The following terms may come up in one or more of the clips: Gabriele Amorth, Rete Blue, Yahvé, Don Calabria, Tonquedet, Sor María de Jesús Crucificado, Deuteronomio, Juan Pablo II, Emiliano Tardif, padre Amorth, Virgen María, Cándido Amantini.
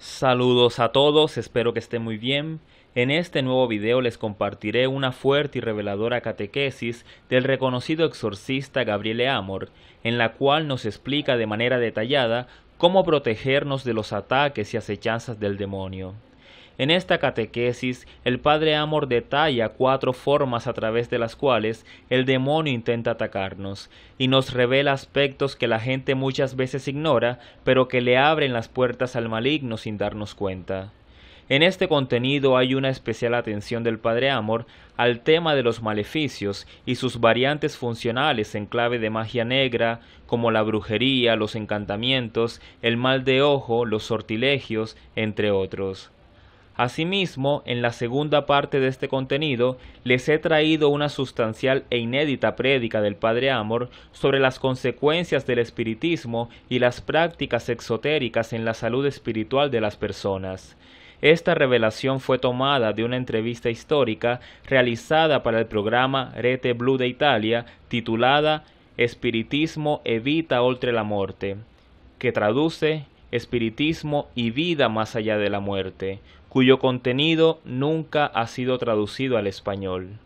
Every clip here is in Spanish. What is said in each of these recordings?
Saludos a todos, espero que estén muy bien. En este nuevo video les compartiré una fuerte y reveladora catequesis del reconocido exorcista Gabriele Amorth, en la cual nos explica de manera detallada cómo protegernos de los ataques y acechanzas del demonio. En esta catequesis, el padre Amorth detalla 4 formas a través de las cuales el demonio intenta atacarnos, y nos revela aspectos que la gente muchas veces ignora, pero que le abren las puertas al maligno sin darnos cuenta. En este contenido hay una especial atención del padre Amorth al tema de los maleficios y sus variantes funcionales en clave de magia negra, como la brujería, los encantamientos, el mal de ojo, los sortilegios, entre otros. Asimismo, en la segunda parte de este contenido, les he traído una sustancial e inédita prédica del padre Amorth sobre las consecuencias del espiritismo y las prácticas exotéricas en la salud espiritual de las personas. Esta revelación fue tomada de una entrevista histórica realizada para el programa Rete Blue de Italia, titulada «Espiritismo evita oltre la morte», que traduce «Espiritismo y vida más allá de la muerte», cuyo contenido nunca ha sido traducido al español.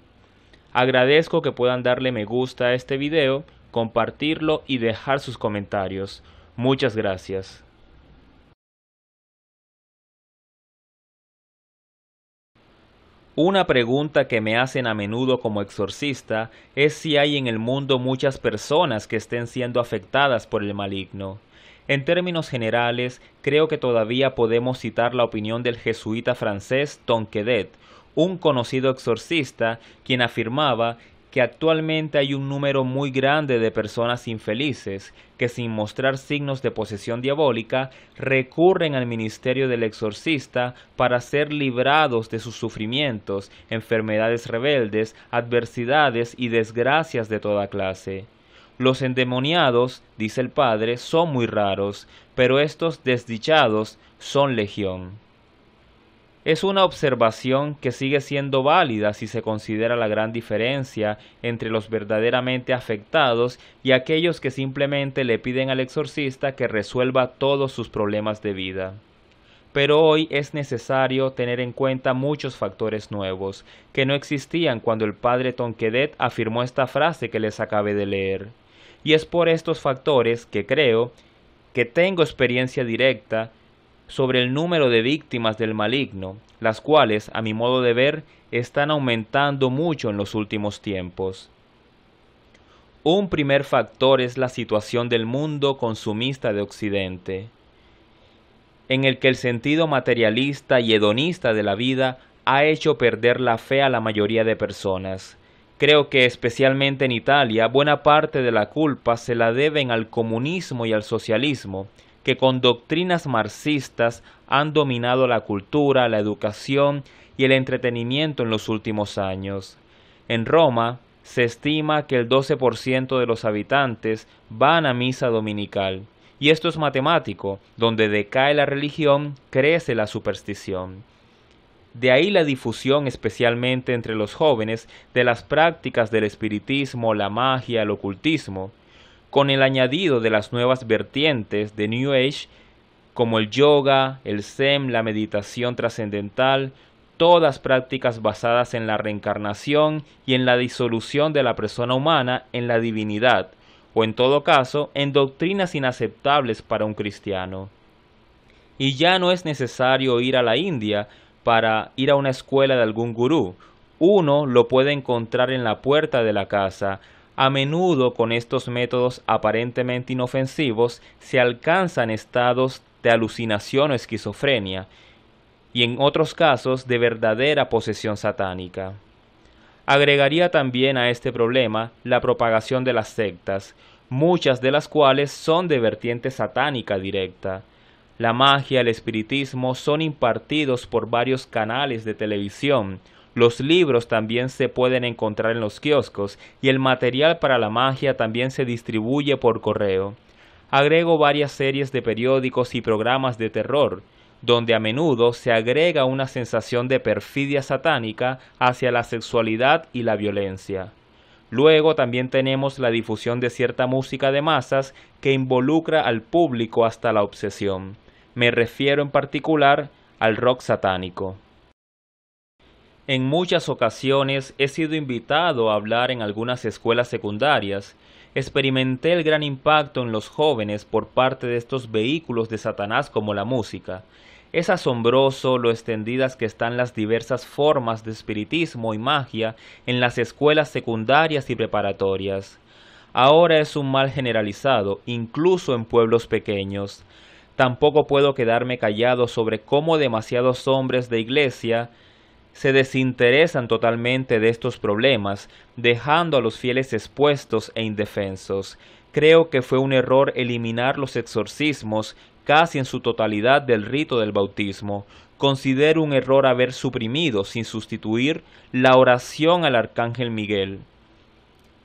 Agradezco que puedan darle me gusta a este video, compartirlo y dejar sus comentarios. Muchas gracias. Una pregunta que me hacen a menudo como exorcista es si hay en el mundo muchas personas que estén siendo afectadas por el maligno. En términos generales, creo que todavía podemos citar la opinión del jesuita francés Tonquedet, un conocido exorcista, quien afirmaba que actualmente hay un número muy grande de personas infelices que, sin mostrar signos de posesión diabólica, recurren al ministerio del exorcista para ser librados de sus sufrimientos, enfermedades rebeldes, adversidades y desgracias de toda clase. Los endemoniados, dice el padre, son muy raros, pero estos desdichados son legión. Es una observación que sigue siendo válida si se considera la gran diferencia entre los verdaderamente afectados y aquellos que simplemente le piden al exorcista que resuelva todos sus problemas de vida. Pero hoy es necesario tener en cuenta muchos factores nuevos, que no existían cuando el padre Tonquedet afirmó esta frase que les acabé de leer. Y es por estos factores que creo que tengo experiencia directa sobre el número de víctimas del maligno, las cuales, a mi modo de ver, están aumentando mucho en los últimos tiempos. Un primer factor es la situación del mundo consumista de Occidente, en el que el sentido materialista y hedonista de la vida ha hecho perder la fe a la mayoría de personas. Creo que especialmente en Italia, buena parte de la culpa se la deben al comunismo y al socialismo, que con doctrinas marxistas han dominado la cultura, la educación y el entretenimiento en los últimos años. En Roma, se estima que el 12% de los habitantes van a misa dominical, y esto es matemático: donde decae la religión, crece la superstición. De ahí la difusión, especialmente entre los jóvenes, de las prácticas del espiritismo, la magia, el ocultismo, con el añadido de las nuevas vertientes de New Age, como el yoga, el zen, la meditación trascendental, todas prácticas basadas en la reencarnación y en la disolución de la persona humana en la divinidad, o en todo caso, en doctrinas inaceptables para un cristiano. Y ya no es necesario ir a la India para ir a una escuela de algún gurú. Uno lo puede encontrar en la puerta de la casa. A menudo, con estos métodos aparentemente inofensivos, se alcanzan estados de alucinación o esquizofrenia, y en otros casos de verdadera posesión satánica. Agregaría también a este problema la propagación de las sectas, muchas de las cuales son de vertiente satánica directa. La magia y el espiritismo son impartidos por varios canales de televisión. Los libros también se pueden encontrar en los kioscos, y el material para la magia también se distribuye por correo. Agrego varias series de periódicos y programas de terror, donde a menudo se agrega una sensación de perfidia satánica hacia la sexualidad y la violencia. Luego también tenemos la difusión de cierta música de masas que involucra al público hasta la obsesión. Me refiero en particular al rock satánico. En muchas ocasiones he sido invitado a hablar en algunas escuelas secundarias. Experimenté el gran impacto en los jóvenes por parte de estos vehículos de Satanás como la música. Es asombroso lo extendidas que están las diversas formas de espiritismo y magia en las escuelas secundarias y preparatorias. Ahora es un mal generalizado, incluso en pueblos pequeños. Tampoco puedo quedarme callado sobre cómo demasiados hombres de iglesia se desinteresan totalmente de estos problemas, dejando a los fieles expuestos e indefensos. Creo que fue un error eliminar los exorcismos casi en su totalidad del rito del bautismo. Considero un error haber suprimido, sin sustituir, la oración al Arcángel Miguel,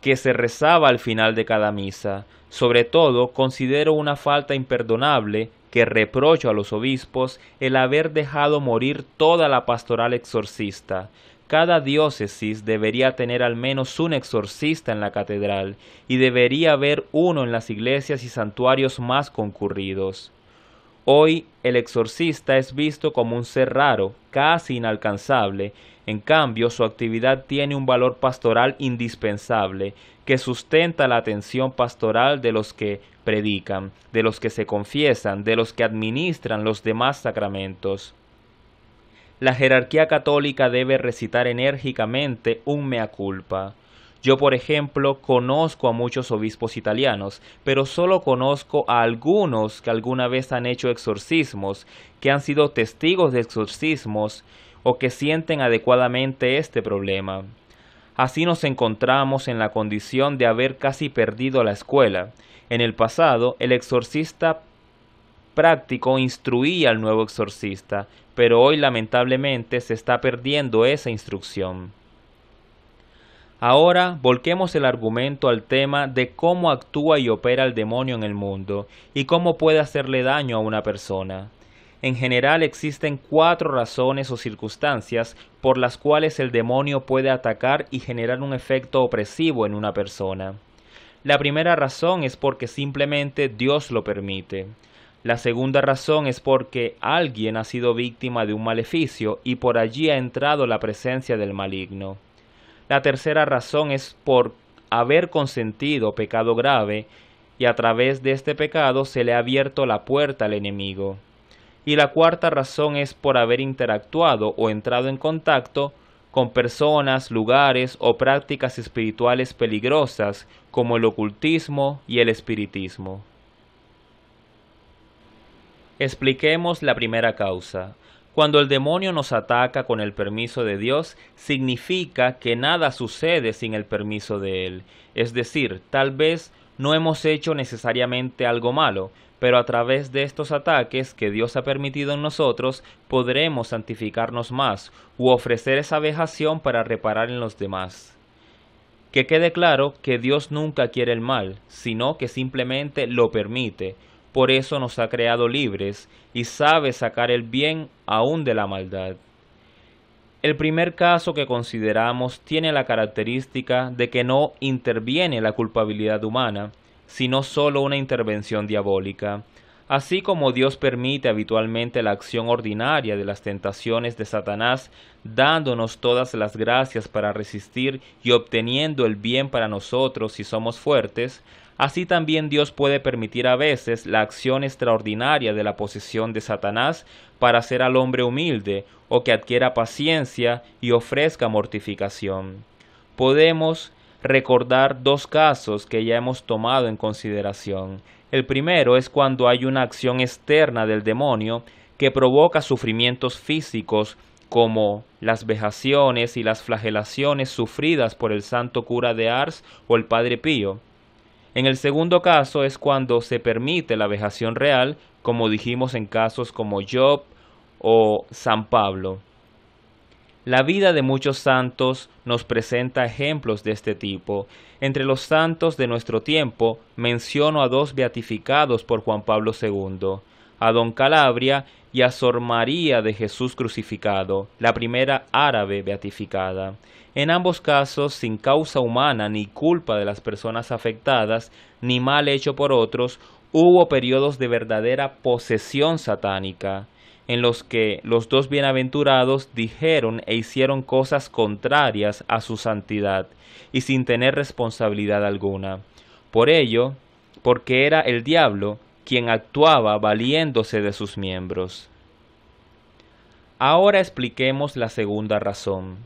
que se rezaba al final de cada misa. Sobre todo, considero una falta imperdonable que reprocho a los obispos el haber dejado morir toda la pastoral exorcista. Cada diócesis debería tener al menos un exorcista en la catedral y debería haber uno en las iglesias y santuarios más concurridos. Hoy el exorcista es visto como un ser raro, casi inalcanzable. En cambio, su actividad tiene un valor pastoral indispensable, que sustenta la atención pastoral de los que predican, de los que se confiesan, de los que administran los demás sacramentos. La jerarquía católica debe recitar enérgicamente un mea culpa. Yo, por ejemplo, conozco a muchos obispos italianos, pero solo conozco a algunos que alguna vez han hecho exorcismos, que han sido testigos de exorcismos o que sienten adecuadamente este problema. Así nos encontramos en la condición de haber casi perdido la escuela. En el pasado, el exorcista práctico instruía al nuevo exorcista, pero hoy lamentablemente se está perdiendo esa instrucción. Ahora volquemos el argumento al tema de cómo actúa y opera el demonio en el mundo y cómo puede hacerle daño a una persona. En general existen 4 razones o circunstancias por las cuales el demonio puede atacar y generar un efecto opresivo en una persona. La primera razón es porque simplemente Dios lo permite. La segunda razón es porque alguien ha sido víctima de un maleficio y por allí ha entrado la presencia del maligno. La tercera razón es por haber consentido pecado grave y a través de este pecado se le ha abierto la puerta al enemigo. Y la cuarta razón es por haber interactuado o entrado en contacto con personas, lugares o prácticas espirituales peligrosas como el ocultismo y el espiritismo. Expliquemos la primera causa. Cuando el demonio nos ataca con el permiso de Dios, significa que nada sucede sin el permiso de Él. Es decir, tal vez no hemos hecho necesariamente algo malo, pero a través de estos ataques que Dios ha permitido en nosotros, podremos santificarnos más u ofrecer esa vejación para reparar en los demás. Que quede claro que Dios nunca quiere el mal, sino que simplemente lo permite. Por eso nos ha creado libres y sabe sacar el bien aún de la maldad. El primer caso que consideramos tiene la característica de que no interviene la culpabilidad humana, sino solo una intervención diabólica. Así como Dios permite habitualmente la acción ordinaria de las tentaciones de Satanás, dándonos todas las gracias para resistir y obteniendo el bien para nosotros si somos fuertes, así también Dios puede permitir a veces la acción extraordinaria de la posesión de Satanás para hacer al hombre humilde o que adquiera paciencia y ofrezca mortificación. Podemos recordar 2 casos que ya hemos tomado en consideración. El primero es cuando hay una acción externa del demonio que provoca sufrimientos físicos como las vejaciones y las flagelaciones sufridas por el santo cura de Ars o el padre Pío. En el segundo caso es cuando se permite la vejación real, como dijimos en casos como Job o San Pablo. La vida de muchos santos nos presenta ejemplos de este tipo. Entre los santos de nuestro tiempo menciono a 2 beatificados por Juan Pablo II, a Don Calabria y a Sor María de Jesús Crucificado, la primera árabe beatificada. En ambos casos, sin causa humana ni culpa de las personas afectadas, ni mal hecho por otros, hubo periodos de verdadera posesión satánica, en los que los dos bienaventurados dijeron e hicieron cosas contrarias a su santidad y sin tener responsabilidad alguna. Por ello, porque era el diablo quien actuaba valiéndose de sus miembros. Ahora expliquemos la segunda razón.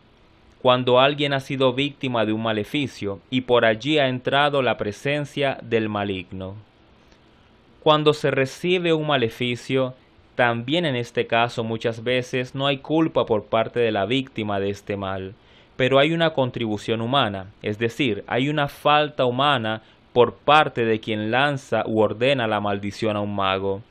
Cuando alguien ha sido víctima de un maleficio y por allí ha entrado la presencia del maligno. Cuando se recibe un maleficio, también en este caso muchas veces no hay culpa por parte de la víctima de este mal, pero hay una contribución humana, es decir, hay una falta humana por parte de quien lanza u ordena la maldición a un mago.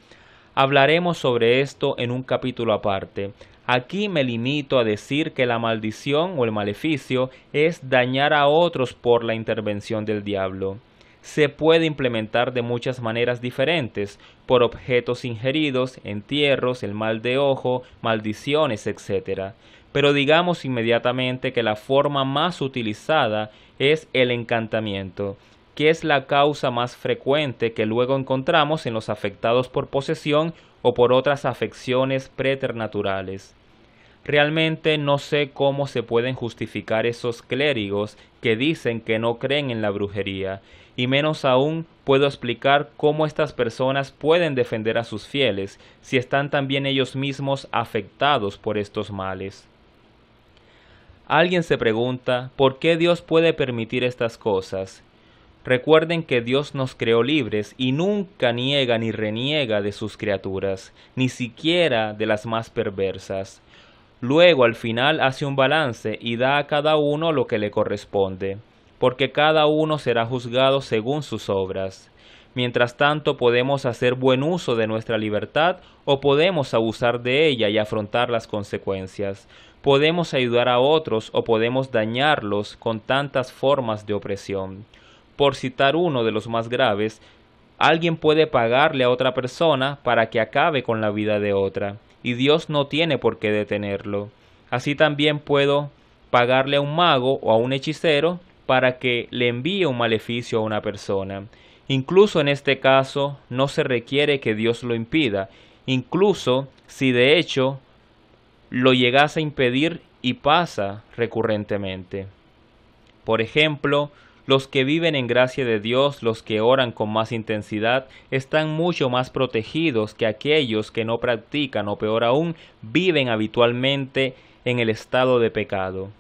Hablaremos sobre esto en un capítulo aparte. Aquí me limito a decir que la maldición o el maleficio es dañar a otros por la intervención del diablo. Se puede implementar de muchas maneras diferentes, por objetos ingeridos, entierros, el mal de ojo, maldiciones, etc. Pero digamos inmediatamente que la forma más utilizada es el encantamiento, que es la causa más frecuente que luego encontramos en los afectados por posesión o por otras afecciones preternaturales. Realmente no sé cómo se pueden justificar esos clérigos que dicen que no creen en la brujería, y menos aún puedo explicar cómo estas personas pueden defender a sus fieles si están también ellos mismos afectados por estos males. Alguien se pregunta, ¿por qué Dios puede permitir estas cosas? Recuerden que Dios nos creó libres y nunca niega ni reniega de sus criaturas, ni siquiera de las más perversas. Luego al final hace un balance y da a cada uno lo que le corresponde, porque cada uno será juzgado según sus obras. Mientras tanto podemos hacer buen uso de nuestra libertad o podemos abusar de ella y afrontar las consecuencias. Podemos ayudar a otros o podemos dañarlos con tantas formas de opresión. Por citar uno de los más graves, alguien puede pagarle a otra persona para que acabe con la vida de otra. Y Dios no tiene por qué detenerlo. Así también puedo pagarle a un mago o a un hechicero para que le envíe un maleficio a una persona. Incluso en este caso no se requiere que Dios lo impida, incluso si de hecho lo llegase a impedir y pasa recurrentemente. Por ejemplo, los que viven en gracia de Dios, los que oran con más intensidad, están mucho más protegidos que aquellos que no practican o peor aún, viven habitualmente en el estado de pecado.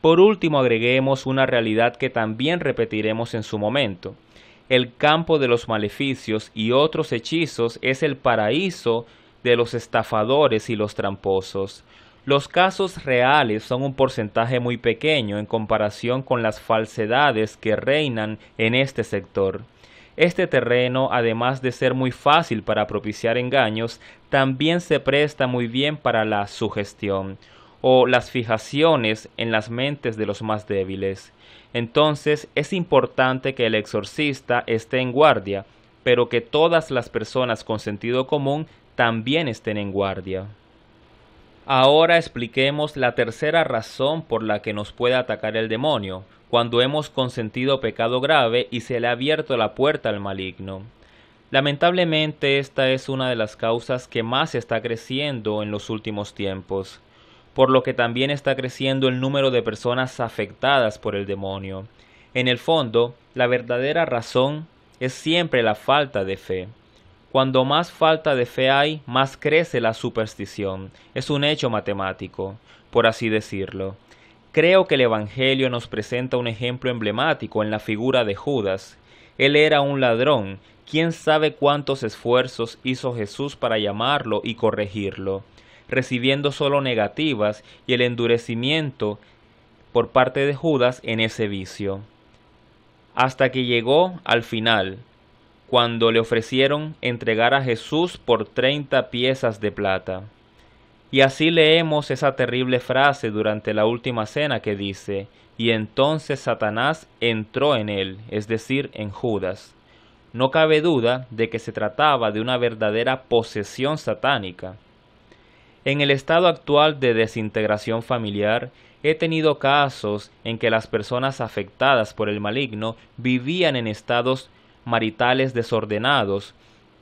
Por último, agreguemos una realidad que también repetiremos en su momento. El campo de los maleficios y otros hechizos es el paraíso de los estafadores y los tramposos. Los casos reales son un porcentaje muy pequeño en comparación con las falsedades que reinan en este sector. Este terreno, además de ser muy fácil para propiciar engaños, también se presta muy bien para la sugestión o las fijaciones en las mentes de los más débiles. Entonces, es importante que el exorcista esté en guardia, pero que todas las personas con sentido común también estén en guardia. Ahora expliquemos la tercera razón por la que nos puede atacar el demonio, cuando hemos consentido pecado grave y se le ha abierto la puerta al maligno. Lamentablemente esta es una de las causas que más está creciendo en los últimos tiempos, por lo que también está creciendo el número de personas afectadas por el demonio. En el fondo, la verdadera razón es siempre la falta de fe. Cuando más falta de fe hay, más crece la superstición. Es un hecho matemático, por así decirlo. Creo que el Evangelio nos presenta un ejemplo emblemático en la figura de Judas. Él era un ladrón. ¿Quién sabe cuántos esfuerzos hizo Jesús para llamarlo y corregirlo? Recibiendo solo negativas y el endurecimiento por parte de Judas en ese vicio. Hasta que llegó al final, cuando le ofrecieron entregar a Jesús por 30 piezas de plata. Y así leemos esa terrible frase durante la última cena que dice, y entonces Satanás entró en él, es decir, en Judas. No cabe duda de que se trataba de una verdadera posesión satánica. En el estado actual de desintegración familiar, he tenido casos en que las personas afectadas por el maligno vivían en estados maritales desordenados,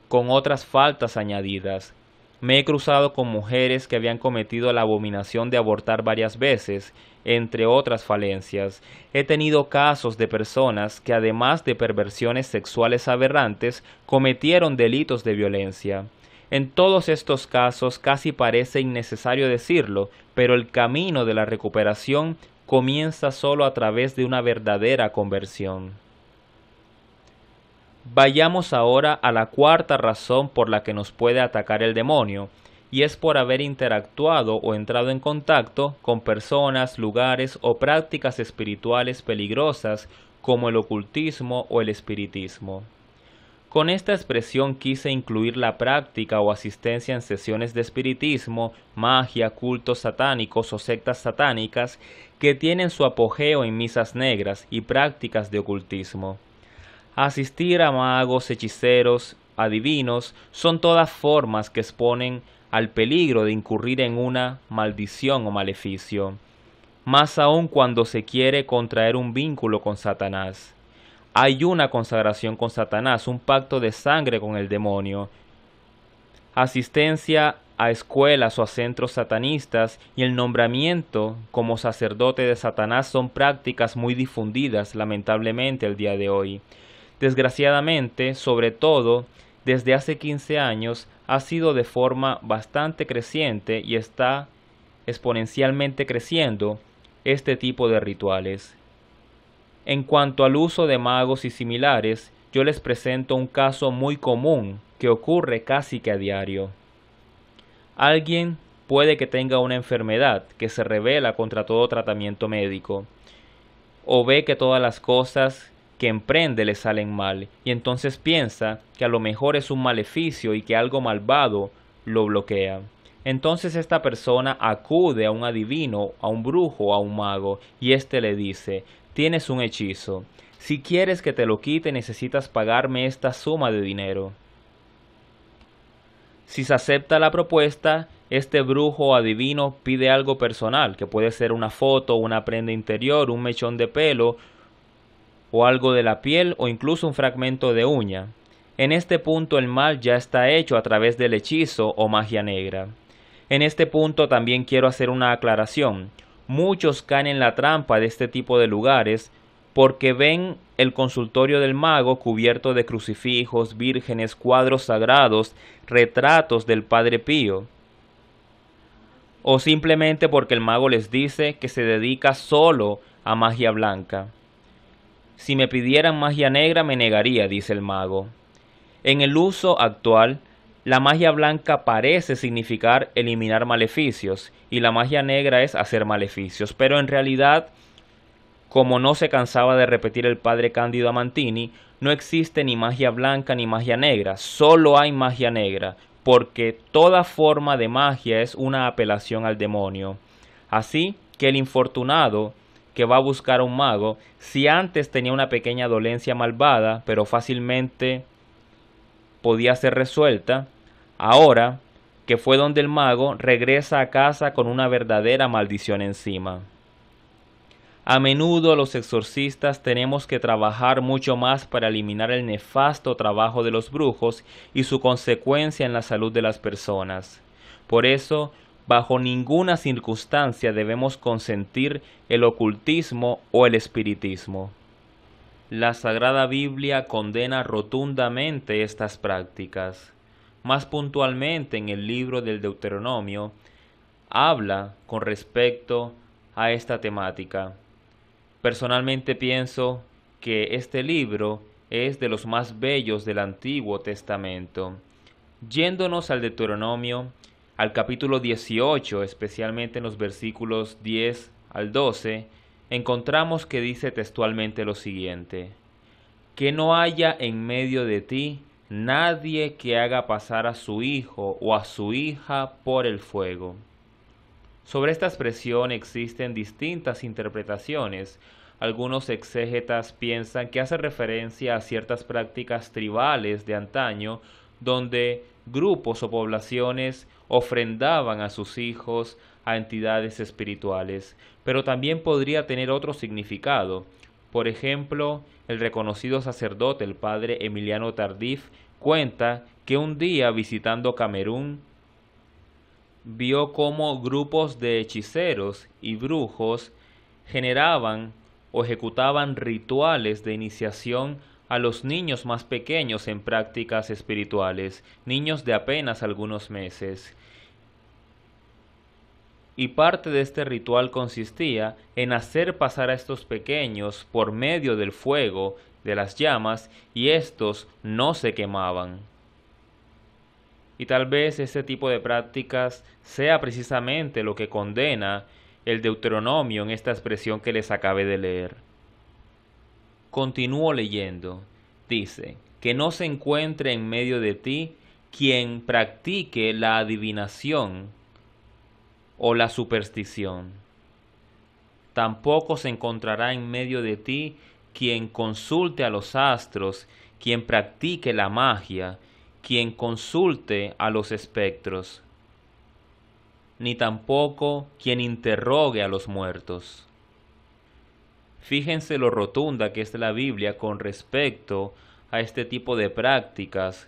con otras faltas añadidas. Me he cruzado con mujeres que habían cometido la abominación de abortar varias veces, entre otras falencias. He tenido casos de personas que, además de perversiones sexuales aberrantes, cometieron delitos de violencia. En todos estos casos casi parece innecesario decirlo, pero el camino de la recuperación comienza solo a través de una verdadera conversión. Vayamos ahora a la cuarta razón por la que nos puede atacar el demonio, y es por haber interactuado o entrado en contacto con personas, lugares o prácticas espirituales peligrosas como el ocultismo o el espiritismo. Con esta expresión quise incluir la práctica o asistencia en sesiones de espiritismo, magia, cultos satánicos o sectas satánicas que tienen su apogeo en misas negras y prácticas de ocultismo. Asistir a magos, hechiceros, adivinos, son todas formas que exponen al peligro de incurrir en una maldición o maleficio, más aún cuando se quiere contraer un vínculo con Satanás. Hay una consagración con Satanás, un pacto de sangre con el demonio, asistencia a escuelas o a centros satanistas y el nombramiento como sacerdote de Satanás son prácticas muy difundidas, lamentablemente, el día de hoy. Desgraciadamente, sobre todo desde hace 15 años, ha sido de forma bastante creciente y está exponencialmente creciendo este tipo de rituales. En cuanto al uso de magos y similares, yo les presento un caso muy común que ocurre casi que a diario. Alguien puede que tenga una enfermedad que se rebela contra todo tratamiento médico, o ve que todas las cosas que emprende le salen mal, y entonces piensa que a lo mejor es un maleficio y que algo malvado lo bloquea. Entonces esta persona acude a un adivino, a un brujo, a un mago, y éste le dice: tienes un hechizo, si quieres que te lo quite necesitas pagarme esta suma de dinero. Si se acepta la propuesta, este brujo o adivino pide algo personal, que puede ser una foto, una prenda interior, un mechón de pelo, o algo de la piel o incluso un fragmento de uña. En este punto el mal ya está hecho a través del hechizo o magia negra. En este punto también quiero hacer una aclaración. Muchos caen en la trampa de este tipo de lugares porque ven el consultorio del mago cubierto de crucifijos, vírgenes, cuadros sagrados, retratos del Padre Pío, o simplemente porque el mago les dice que se dedica solo a magia blanca. Si me pidieran magia negra me negaría, dice el mago. En el uso actual, la magia blanca parece significar eliminar maleficios y la magia negra es hacer maleficios, pero en realidad, como no se cansaba de repetir el padre Cándido Amantini, no existe ni magia blanca ni magia negra, solo hay magia negra, porque toda forma de magia es una apelación al demonio. Así que el infortunado que va a buscar a un mago, si antes tenía una pequeña dolencia malvada, pero fácilmente podía ser resuelta, ahora que fue donde el mago, regresa a casa con una verdadera maldición encima. A menudo los exorcistas tenemos que trabajar mucho más para eliminar el nefasto trabajo de los brujos y su consecuencia en la salud de las personas. Por eso, bajo ninguna circunstancia debemos consentir el ocultismo o el espiritismo. La Sagrada Biblia condena rotundamente estas prácticas. Más puntualmente, en el libro del Deuteronomio, habla con respecto a esta temática. Personalmente pienso que este libro es de los más bellos del Antiguo Testamento. Yéndonos al Deuteronomio, al capítulo 18, especialmente en los versículos 10 al 12, encontramos que dice textualmente lo siguiente: que no haya en medio de ti nadie que haga pasar a su hijo o a su hija por el fuego. Sobre esta expresión existen distintas interpretaciones. Algunos exégetas piensan que hace referencia a ciertas prácticas tribales de antaño, donde grupos o poblaciones ofrendaban a sus hijos a entidades espirituales, pero también podría tener otro significado, Por ejemplo, el reconocido sacerdote, el padre Emiliano Tardif, cuenta que un día visitando Camerún, vio cómo grupos de hechiceros y brujos generaban o ejecutaban rituales de iniciación a los niños más pequeños en prácticas espirituales, niños de apenas algunos meses. Y parte de este ritual consistía en hacer pasar a estos pequeños por medio del fuego, de las llamas, y estos no se quemaban. Y tal vez este tipo de prácticas sea precisamente lo que condena el Deuteronomio en esta expresión que les acabé de leer. Continúo leyendo. Dice, que no se encuentre en medio de ti quien practique la adivinación o la superstición. Tampoco se encontrará en medio de ti quien consulte a los astros, quien practique la magia, quien consulte a los espectros, ni tampoco quien interrogue a los muertos. Fíjense lo rotunda que es la Biblia con respecto a este tipo de prácticas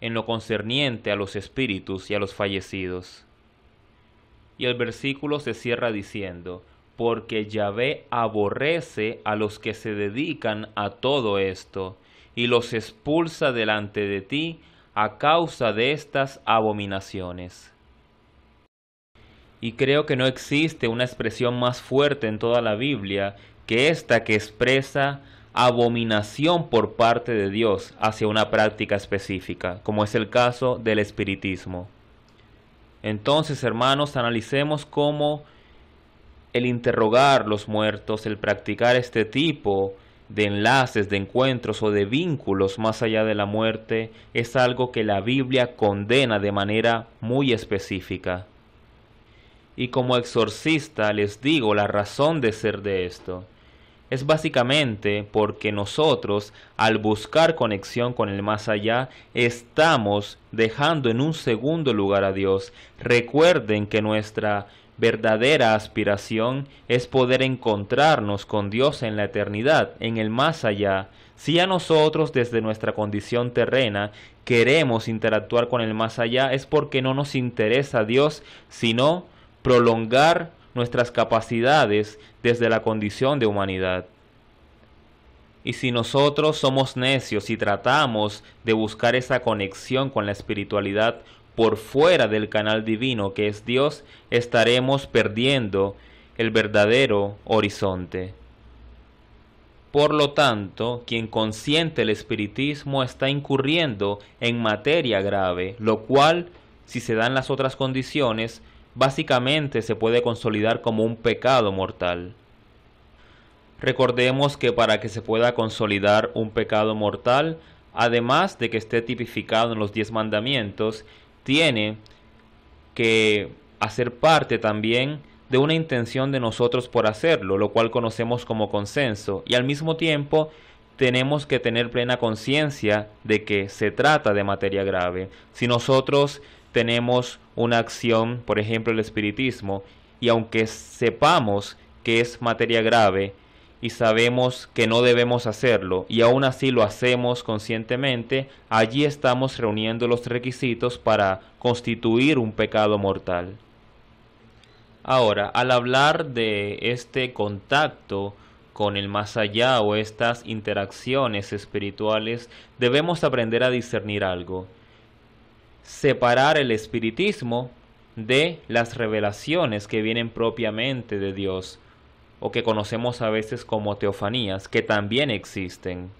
en lo concerniente a los espíritus y a los fallecidos. Y el versículo se cierra diciendo, porque Yahvé aborrece a los que se dedican a todo esto y los expulsa delante de ti a causa de estas abominaciones. Y creo que no existe una expresión más fuerte en toda la Biblia que esta, que expresa abominación por parte de Dios hacia una práctica específica, como es el caso del espiritismo. Entonces, hermanos, analicemos cómo el interrogar los muertos, el practicar este tipo de enlaces, de encuentros o de vínculos más allá de la muerte, es algo que la Biblia condena de manera muy específica. Y como exorcista les digo la razón de ser de esto. Es básicamente porque nosotros, al buscar conexión con el más allá, estamos dejando en un segundo lugar a Dios. Recuerden que nuestra verdadera aspiración es poder encontrarnos con Dios en la eternidad, en el más allá. Si a nosotros desde nuestra condición terrena queremos interactuar con el más allá, es porque no nos interesa Dios, sino prolongar nuestras capacidades desde la condición de humanidad. Y si nosotros somos necios y tratamos de buscar esa conexión con la espiritualidad por fuera del canal divino que es Dios, estaremos perdiendo el verdadero horizonte. Por lo tanto, quien consiente el espiritismo está incurriendo en materia grave, lo cual, si se dan las otras condiciones, básicamente se puede consolidar como un pecado mortal. Recordemos que para que se pueda consolidar un pecado mortal, además de que esté tipificado en los 10 mandamientos, tiene que hacer parte también de una intención de nosotros por hacerlo, lo cual conocemos como consenso, y al mismo tiempo tenemos que tener plena conciencia de que se trata de materia grave. Si nosotros tenemos una acción, por ejemplo el espiritismo, y aunque sepamos que es materia grave y sabemos que no debemos hacerlo, y aún así lo hacemos conscientemente, allí estamos reuniendo los requisitos para constituir un pecado mortal. Ahora, al hablar de este contacto con el más allá o estas interacciones espirituales, debemos aprender a discernir algo. Separar el espiritismo de las revelaciones que vienen propiamente de Dios, o que conocemos a veces como teofanías, que también existen.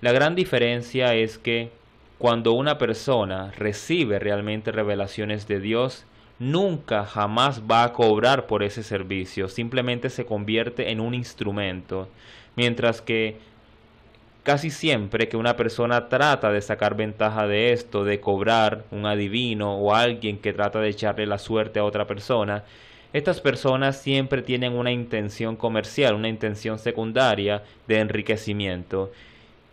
La gran diferencia es que cuando una persona recibe realmente revelaciones de Dios, nunca jamás va a cobrar por ese servicio, simplemente se convierte en un instrumento, mientras que casi siempre que una persona trata de sacar ventaja de esto, de cobrar, un adivino o alguien que trata de echarle la suerte a otra persona, estas personas siempre tienen una intención comercial, una intención secundaria de enriquecimiento.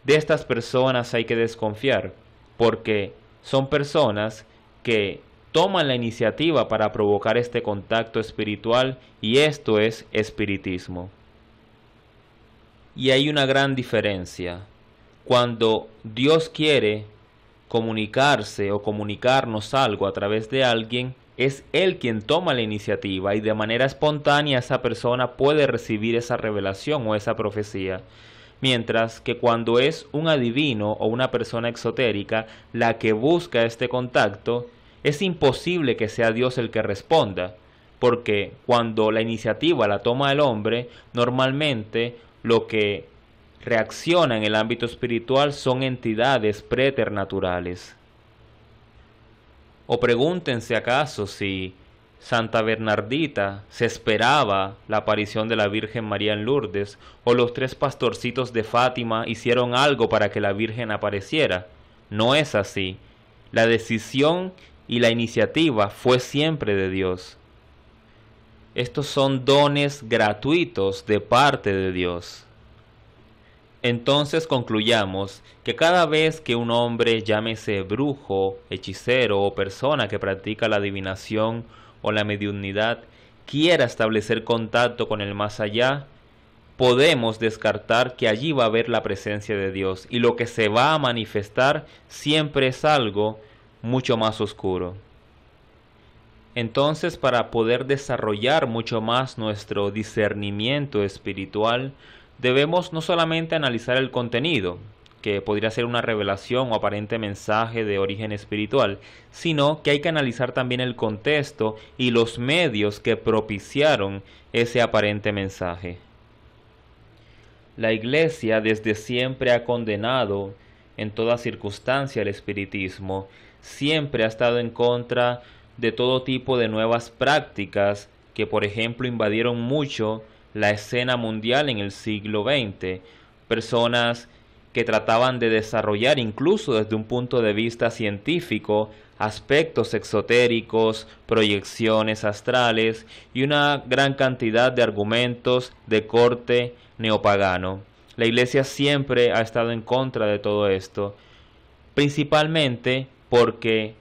De estas personas hay que desconfiar, porque son personas que toman la iniciativa para provocar este contacto espiritual, y esto es espiritismo. Y hay una gran diferencia. Cuando Dios quiere comunicarse o comunicarnos algo a través de alguien, es Él quien toma la iniciativa y de manera espontánea esa persona puede recibir esa revelación o esa profecía. Mientras que cuando es un adivino o una persona exotérica la que busca este contacto, es imposible que sea Dios el que responda, porque cuando la iniciativa la toma el hombre, normalmente lo que reacciona en el ámbito espiritual son entidades preternaturales. O pregúntense acaso si Santa Bernardita se esperaba la aparición de la Virgen María en Lourdes, o los tres pastorcitos de Fátima hicieron algo para que la Virgen apareciera. No es así. La decisión y la iniciativa fue siempre de Dios. Estos son dones gratuitos de parte de Dios. Entonces concluyamos que cada vez que un hombre, llámese brujo, hechicero o persona que practica la adivinación o la mediunidad, quiera establecer contacto con el más allá, podemos descartar que allí va a haber la presencia de Dios, y lo que se va a manifestar siempre es algo mucho más oscuro. Entonces, para poder desarrollar mucho más nuestro discernimiento espiritual, debemos no solamente analizar el contenido, que podría ser una revelación o aparente mensaje de origen espiritual, sino que hay que analizar también el contexto y los medios que propiciaron ese aparente mensaje. La Iglesia desde siempre ha condenado en toda circunstancia el espiritismo, siempre ha estado en contra de todo tipo de nuevas prácticas que, por ejemplo, invadieron mucho la escena mundial en el siglo XX, personas que trataban de desarrollar, incluso desde un punto de vista científico, aspectos exotéricos, proyecciones astrales y una gran cantidad de argumentos de corte neopagano. La Iglesia siempre ha estado en contra de todo esto, principalmente porque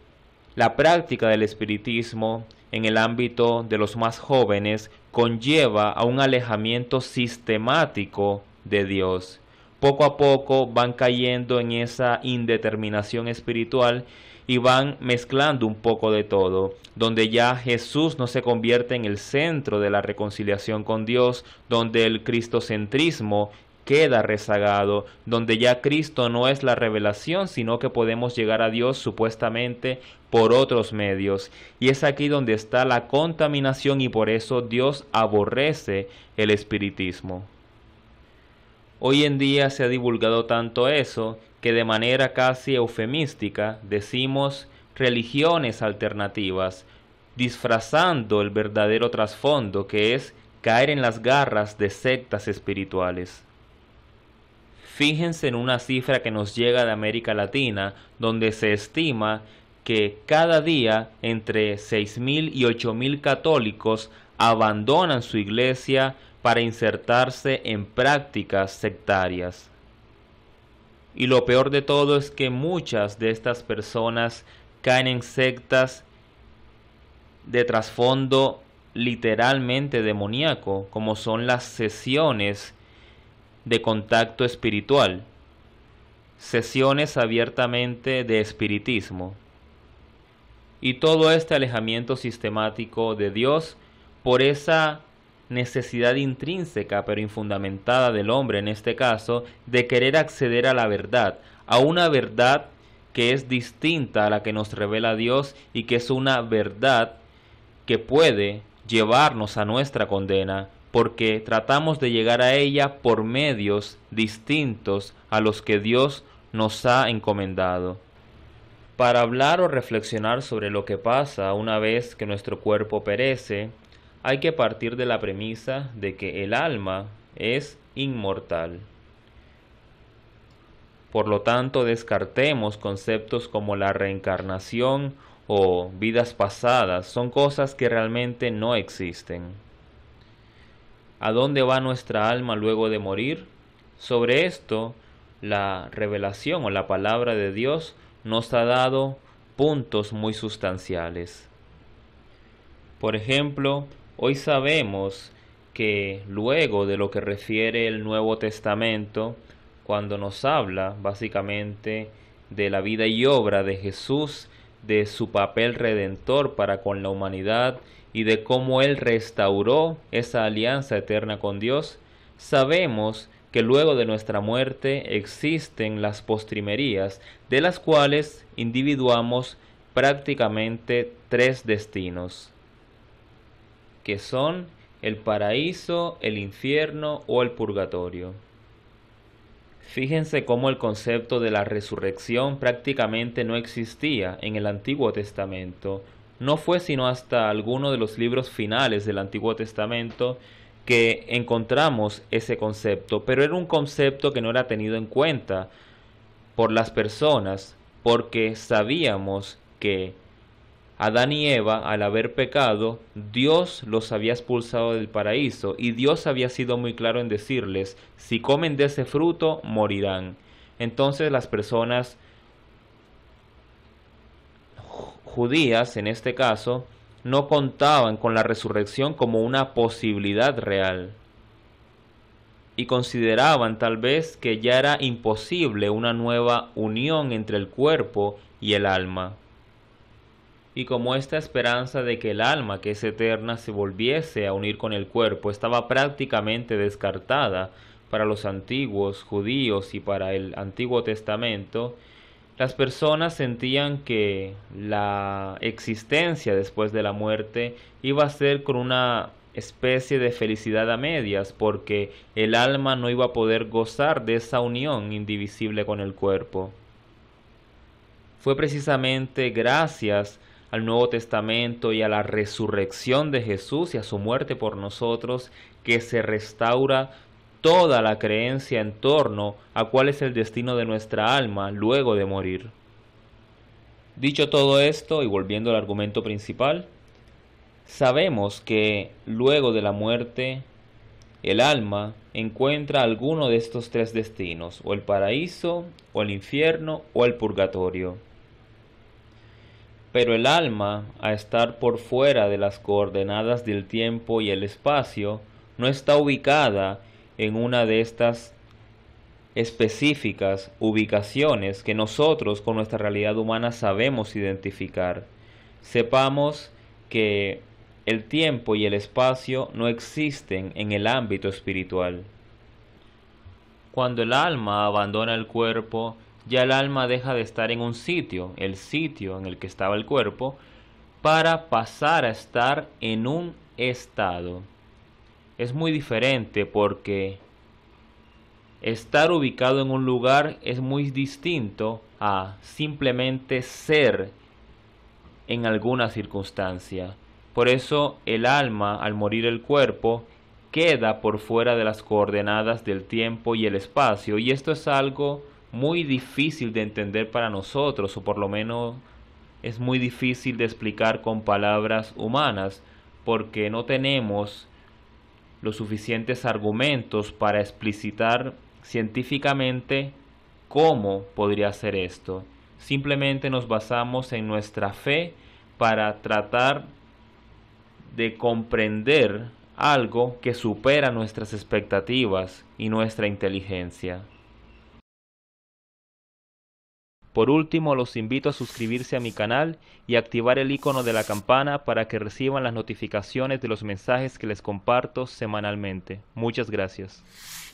la práctica del espiritismo en el ámbito de los más jóvenes conlleva a un alejamiento sistemático de Dios. Poco a poco van cayendo en esa indeterminación espiritual y van mezclando un poco de todo, donde ya Jesús no se convierte en el centro de la reconciliación con Dios, donde el cristocentrismo queda rezagado, donde ya Cristo no es la revelación, sino que podemos llegar a Dios supuestamente por otros medios. Y es aquí donde está la contaminación, y por eso Dios aborrece el espiritismo. Hoy en día se ha divulgado tanto eso que de manera casi eufemística decimos religiones alternativas, disfrazando el verdadero trasfondo, que es caer en las garras de sectas espirituales. Fíjense en una cifra que nos llega de América Latina, donde se estima que cada día entre 6.000 y 8.000 católicos abandonan su iglesia para insertarse en prácticas sectarias. Y lo peor de todo es que muchas de estas personas caen en sectas de trasfondo literalmente demoníaco, como son las sesiones de contacto espiritual, sesiones abiertamente de espiritismo. Y todo este alejamiento sistemático de Dios por esa necesidad intrínseca pero infundamentada del hombre, en este caso, de querer acceder a la verdad, a una verdad que es distinta a la que nos revela Dios y que es una verdad que puede llevarnos a nuestra condena, porque tratamos de llegar a ella por medios distintos a los que Dios nos ha encomendado. Para hablar o reflexionar sobre lo que pasa una vez que nuestro cuerpo perece, hay que partir de la premisa de que el alma es inmortal. Por lo tanto, descartemos conceptos como la reencarnación o vidas pasadas. Son cosas que realmente no existen. ¿A dónde va nuestra alma luego de morir? Sobre esto, la revelación o la palabra de Dios nos ha dado puntos muy sustanciales. Por ejemplo, hoy sabemos que luego de lo que refiere el Nuevo Testamento, cuando nos habla básicamente de la vida y obra de Jesús, de su papel redentor para con la humanidad y de cómo Él restauró esa alianza eterna con Dios, sabemos que luego de nuestra muerte existen las postrimerías, de las cuales individuamos prácticamente tres destinos, que son el paraíso, el infierno o el purgatorio. Fíjense cómo el concepto de la resurrección prácticamente no existía en el Antiguo Testamento. No fue sino hasta alguno de los libros finales del Antiguo Testamento que encontramos ese concepto, pero era un concepto que no era tenido en cuenta por las personas, porque sabíamos que Adán y Eva, al haber pecado, Dios los había expulsado del paraíso, y Dios había sido muy claro en decirles, si comen de ese fruto, morirán. Entonces las personas judías, en este caso, no contaban con la resurrección como una posibilidad real, y consideraban tal vez que ya era imposible una nueva unión entre el cuerpo y el alma. Y como esta esperanza de que el alma, que es eterna, se volviese a unir con el cuerpo estaba prácticamente descartada para los antiguos judíos y para el Antiguo Testamento, las personas sentían que la existencia después de la muerte iba a ser con una especie de felicidad a medias, porque el alma no iba a poder gozar de esa unión indivisible con el cuerpo. Fue precisamente gracias al Nuevo Testamento y a la resurrección de Jesús y a su muerte por nosotros que se restaura toda la creencia en torno a cuál es el destino de nuestra alma luego de morir. Dicho todo esto y volviendo al argumento principal, sabemos que luego de la muerte el alma encuentra alguno de estos tres destinos, o el paraíso, o el infierno, o el purgatorio. Pero el alma, a estar por fuera de las coordenadas del tiempo y el espacio, no está ubicada en una de estas específicas ubicaciones que nosotros con nuestra realidad humana sabemos identificar. Sepamos que el tiempo y el espacio no existen en el ámbito espiritual. Cuando el alma abandona el cuerpo, ya el alma deja de estar en un sitio, el sitio en el que estaba el cuerpo, para pasar a estar en un estado. Es muy diferente porque estar ubicado en un lugar es muy distinto a simplemente ser en alguna circunstancia. Por eso el alma, al morir el cuerpo, queda por fuera de las coordenadas del tiempo y el espacio, y esto es algo muy difícil de entender para nosotros, o por lo menos es muy difícil de explicar con palabras humanas, porque no tenemos los suficientes argumentos para explicitar científicamente cómo podría ser esto. Simplemente nos basamos en nuestra fe para tratar de comprender algo que supera nuestras expectativas y nuestra inteligencia. Por último, los invito a suscribirse a mi canal y activar el icono de la campana para que reciban las notificaciones de los mensajes que les comparto semanalmente. Muchas gracias.